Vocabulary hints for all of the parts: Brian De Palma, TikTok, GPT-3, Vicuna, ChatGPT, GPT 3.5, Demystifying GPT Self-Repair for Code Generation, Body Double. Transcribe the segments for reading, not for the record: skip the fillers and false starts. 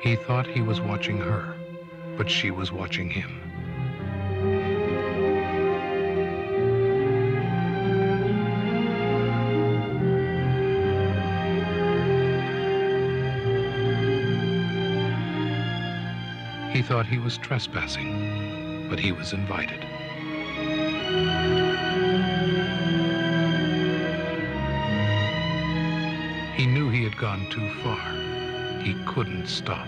He thought he was watching her, but she was watching him. He thought he was trespassing, but he was invited. He knew he had gone too far. He couldn't stop.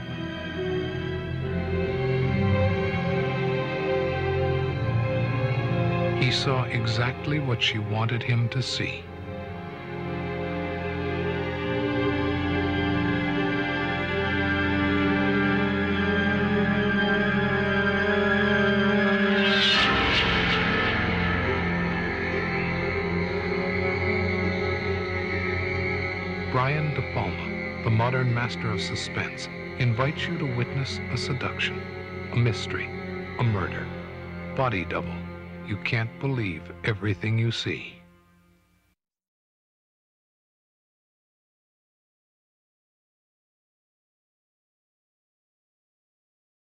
He saw exactly what she wanted him to see. Brian De Palma, the modern master of suspense, invites you to witness a seduction, a mystery, a murder. Body Double. You can't believe everything you see.